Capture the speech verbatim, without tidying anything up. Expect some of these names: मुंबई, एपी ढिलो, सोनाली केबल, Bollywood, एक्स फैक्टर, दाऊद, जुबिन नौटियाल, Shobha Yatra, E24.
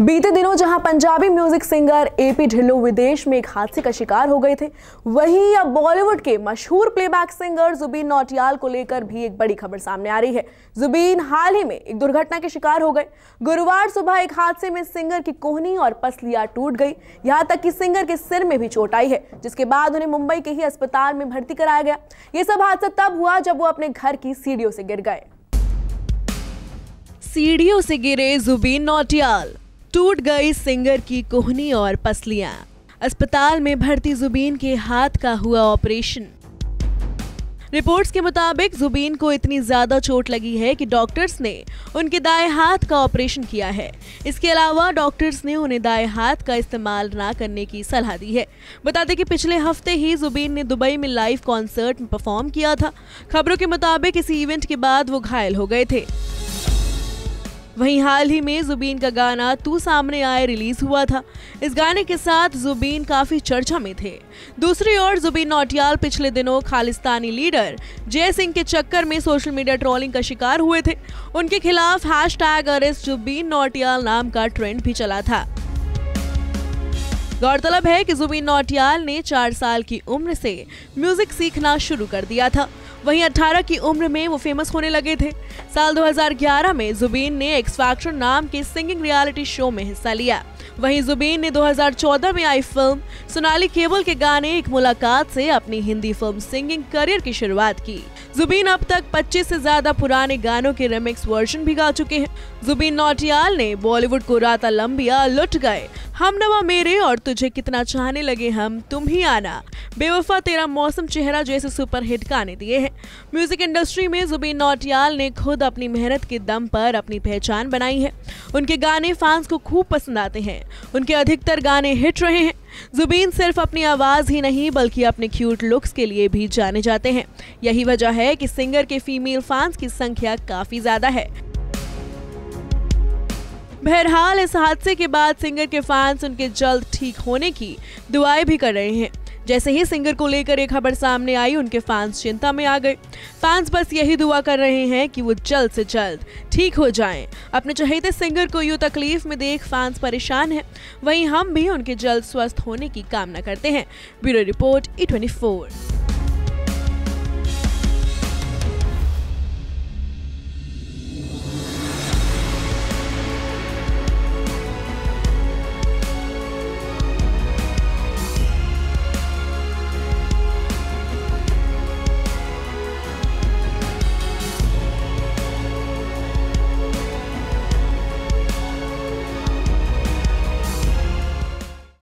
बीते दिनों जहां पंजाबी म्यूजिक सिंगर एपी ढिलो विदेश में एक हादसे का शिकार हो गए थे, वहीं अब बॉलीवुड के मशहूर प्लेबैक सिंगर जुबिन नौटियाल को लेकर भी एक बड़ी खबर सामने आ रही है। जुबिन हाल ही में एक दुर्घटना के शिकार हो गए। गुरुवार सुबह एक हादसे में सिंगर की कोहनी और पसलियां टूट गई, यहाँ तक कि सिंगर के सिर में भी चोट आई है, जिसके बाद उन्हें मुंबई के ही अस्पताल में भर्ती कराया गया। ये सब हादसा तब हुआ जब वो अपने घर की सीढ़ियों से गिर गए। सीढ़ियों से गिरे जुबिन नौटियाल, टूट गई सिंगर की कोहनी और पसलियां। अस्पताल में भर्ती जुबिन के हाथ का हुआ ऑपरेशन। रिपोर्ट्स के मुताबिक जुबिन को इतनी ज्यादा चोट लगी है कि डॉक्टर्स ने उनके दाएं हाथ का ऑपरेशन किया है। इसके अलावा डॉक्टर्स ने उन्हें दाएं हाथ का इस्तेमाल ना करने की सलाह दी है। बता दें कि पिछले हफ्ते ही जुबिन ने दुबई में लाइव कॉन्सर्ट में परफॉर्म किया था। खबरों के मुताबिक इसी इवेंट के बाद वो घायल हो गए थे। वहीं हाल ही में जुबिन का गाना तू सामने आए रिलीज हुआ था। इस गाने के साथ जुबिन काफी चर्चा में थे। दूसरी ओर जुबिन नौटियाल पिछले दिनों खालिस्तानी लीडर जय सिंह के चक्कर में सोशल मीडिया ट्रोलिंग का शिकार हुए थे। उनके खिलाफ hashtag arrest जुबिन नौटियाल नाम का ट्रेंड भी चला था। गौरतलब है कि जुबिन नौटियाल ने चार साल की उम्र से म्यूजिक सीखना शुरू कर दिया था। वहीं अठारह की उम्र में वो फेमस होने लगे थे। साल दो हज़ार ग्यारह में जुबिन ने एक्स फैक्टर नाम के सिंगिंग रियलिटी शो में हिस्सा लिया। वहीं जुबिन ने दो हज़ार चौदह में आई फिल्म सोनाली केबल के गाने एक मुलाकात से अपनी हिंदी फिल्म सिंगिंग करियर की शुरुआत की। जुबिन अब तक पच्चीस से ज्यादा पुराने गानों के रिमिक्स वर्जन भी गा चुके हैं। जुबिन नौटियाल ने बॉलीवुड को राता लंबिया, लुट गए, हमनवा मेरे और तुझे कितना चाहने लगे हम, तुम ही आना, बेवफा तेरा मौसम चेहरा जैसे सुपरहिट गाने दिए हैं। म्यूजिक इंडस्ट्री में जुबिन नौटियाल ने खुद अपनी मेहनत के दम पर अपनी पहचान बनाई है। उनके गाने फैंस को खूब पसंद आते हैं। उनके अधिकतर गाने हिट रहे हैं। जुबिन सिर्फ अपनी आवाज ही नहीं बल्कि अपने क्यूट लुक्स के लिए भी जाने जाते हैं। यही वजह है कि सिंगर के फीमेल फैंस की संख्या काफी ज्यादा है। बहरहाल इस हादसे के बाद सिंगर के फैंस उनके जल्द ठीक होने की दुआएं भी कर रहे हैं। जैसे ही सिंगर को लेकर एक खबर सामने आई, उनके फैंस चिंता में आ गए। फैंस बस यही दुआ कर रहे हैं कि वो जल्द से जल्द ठीक हो जाएं। अपने चहेते सिंगर को यूं तकलीफ में देख फैंस परेशान हैं। वहीं हम भी उनके जल्द स्वस्थ होने की कामना करते हैं। Bureau report E twenty four.